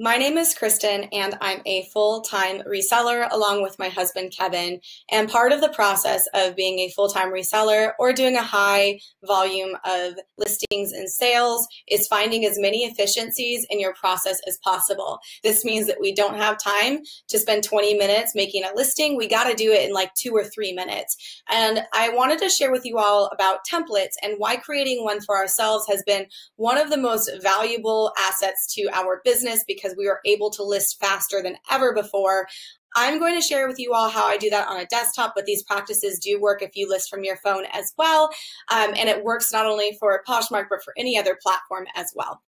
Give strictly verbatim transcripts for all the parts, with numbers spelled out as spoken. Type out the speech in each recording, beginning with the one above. My name is Kristen, and I'm a full-time reseller along with my husband, Kevin. And part of the process of being a full-time reseller or doing a high volume of listings and sales is finding as many efficiencies in your process as possible. This means that we don't have time to spend twenty minutes making a listing. We got to do it in like two or three minutes. And I wanted to share with you all about templates and why creating one for ourselves has been one of the most valuable assets to our business, because we are able to list faster than ever before. I'm going to share with you all how I do that on a desktop, but these practices do work if you list from your phone as well. Um, and it works not only for Poshmark, but for any other platform as well.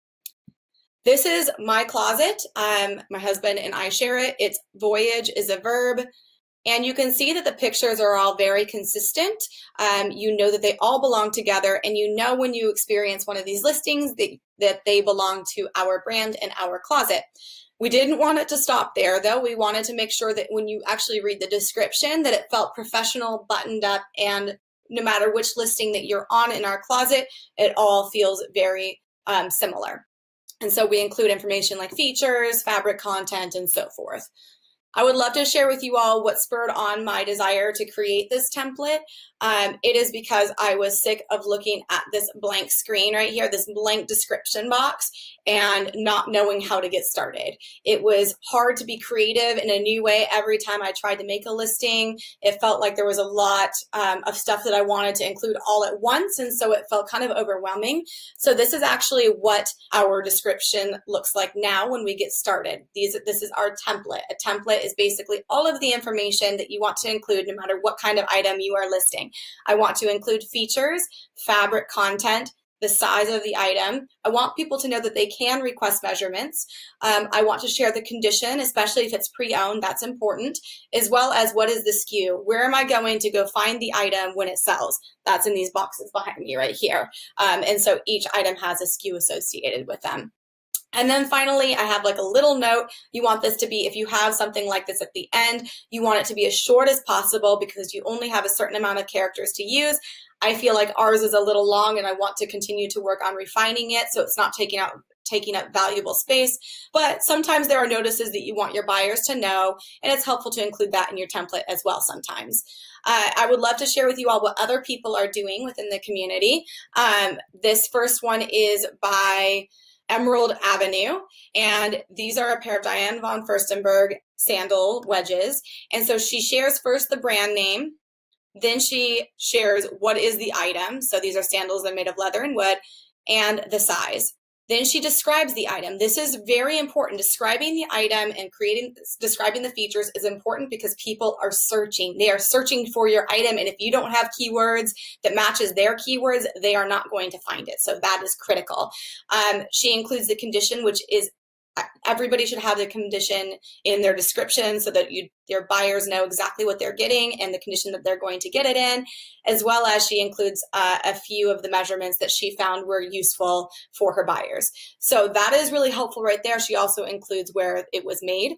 This is my closet. Um, my husband and I share it. It's voyage is a verb. And you can see that the pictures are all very consistent. Um, you know that they all belong together, and you know when you experience one of these listings that, that they belong to our brand and our closet. We didn't want it to stop there, though. We wanted to make sure that when you actually read the description that it felt professional, buttoned up, and no matter which listing that you're on in our closet, it all feels very um, similar. And so we include information like features, fabric content, and so forth. I would love to share with you all what spurred on my desire to create this template. Um, it is because I was sick of looking at this blank screen right here, this blank description box, and not knowing how to get started. It was hard to be creative in a new way every time I tried to make a listing. It felt like there was a lot um, of stuff that I wanted to include all at once, and so it felt kind of overwhelming. So this is actually what our description looks like now when we get started. These, this is our template. A template is basically all of the information that you want to include no matter what kind of item you are listing. I want to include features, fabric content, the size of the item. I want people to know that they can request measurements. Um, I want to share the condition, especially if it's pre-owned, that's important, as well as what is the S K U. Where am I going to go find the item when it sells? That's in these boxes behind me right here. Um, and so each item has a S K U associated with them. And then finally, I have like a little note. You want this to be, if you have something like this at the end, you want it to be as short as possible because you only have a certain amount of characters to use. I feel like ours is a little long, and I want to continue to work on refining it so it's not taking out taking up valuable space. But sometimes there are notices that you want your buyers to know, and it's helpful to include that in your template as well sometimes. Uh, I would love to share with you all what other people are doing within the community. Um, this first one is by Emerald Avenue, and these are a pair of Diane von Furstenberg sandal wedges. And so she shares first the brand name, then she shares what is the item. So these are sandals that are made of leather and wood, and the size. Then she describes the item. This is very important. Describing the item and creating, describing the features is important because people are searching. They are searching for your item, and if you don't have keywords that matches their keywords, they are not going to find it. So that is critical. Um, she includes the condition, which is everybody should have the condition in their description so that you, your buyers know exactly what they're getting and the condition that they're going to get it in, as well as she includes uh, a few of the measurements that she found were useful for her buyers. So that is really helpful right there. She also includes where it was made.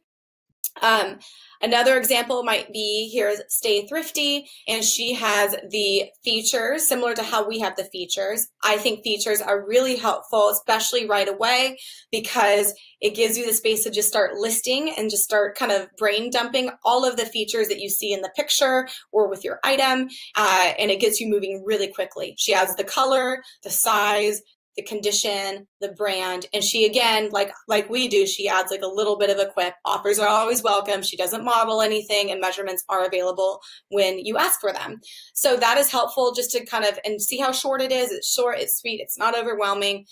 Um, another example might be here is Stay Thrifty, and she has the features similar to how we have the features. I think features are really helpful, especially right away, because it gives you the space to just start listing and just start kind of brain dumping all of the features that you see in the picture or with your item, uh, and it gets you moving really quickly. She has the color, the size, the condition, the brand, and she, again, like like we do, she adds like a little bit of a quip. Offers are always welcome. She doesn't model anything, and measurements are available when you ask for them. So that is helpful just to kind of, and see how short it is. It's short, it's sweet, it's not overwhelming.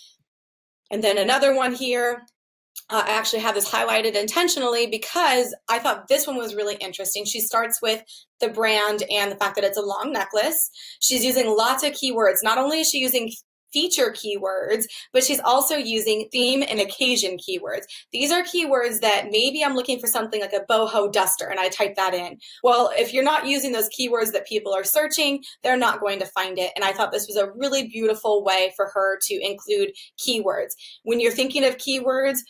And then another one here, Uh, I actually have this highlighted intentionally because I thought this one was really interesting. She starts with the brand and the fact that it's a long necklace. She's using lots of keywords. Not only is she using feature keywords, but she's also using theme and occasion keywords. These are keywords that maybe I'm looking for something like a boho duster, and I type that in. Well, if you're not using those keywords that people are searching, they're not going to find it. And I thought this was a really beautiful way for her to include keywords. When you're thinking of keywords,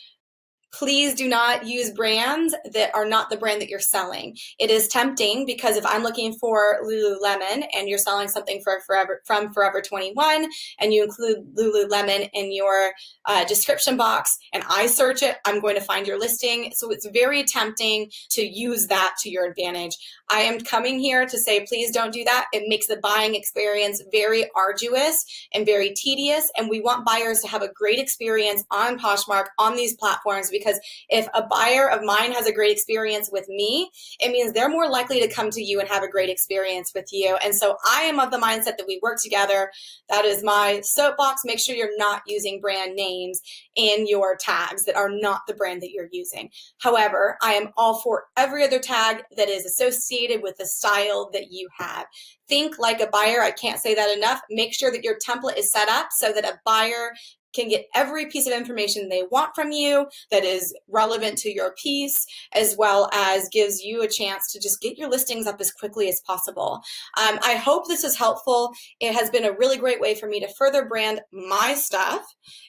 please do not use brands that are not the brand that you're selling. It is tempting because if I'm looking for Lululemon and you're selling something for Forever, from Forever twenty-one and you include Lululemon in your uh, description box and I search it, I'm going to find your listing. So it's very tempting to use that to your advantage. I am coming here to say, please don't do that. It makes the buying experience very arduous and very tedious. And we want buyers to have a great experience on Poshmark, on these platforms, because if a buyer of mine has a great experience with me, it means they're more likely to come to you and have a great experience with you. And so I am of the mindset that we work together. That is my soapbox. Make sure you're not using brand names in your tags that are not the brand that you're using. However, I am all for every other tag that is associated with the style that you have. Think like a buyer. I can't say that enough. Make sure that your template is set up so that a buyer can get every piece of information they want from you that is relevant to your piece, as well as gives you a chance to just get your listings up as quickly as possible. Um, I hope this is helpful. It has been a really great way for me to further brand my stuff,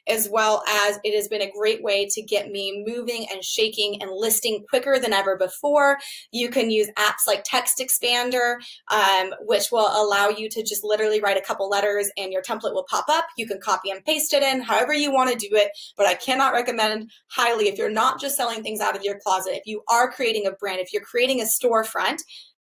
as well as it has been a great way to get me moving and shaking and listing quicker than ever before. You can use apps like Text Expander, um, which will allow you to just literally write a couple letters and your template will pop up. You can copy and paste it in, however you want to do it, but I cannot recommend highly, if you're not just selling things out of your closet, if you are creating a brand, if you're creating a storefront,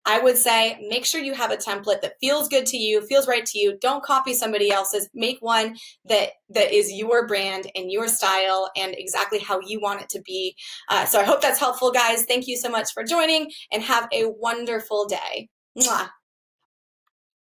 I would say make sure you have a template that feels good to you, feels right to you. Don't copy somebody else's. Make one that that is your brand and your style and exactly how you want it to be. Uh, so I hope that's helpful, guys. Thank you so much for joining and have a wonderful day. Mwah.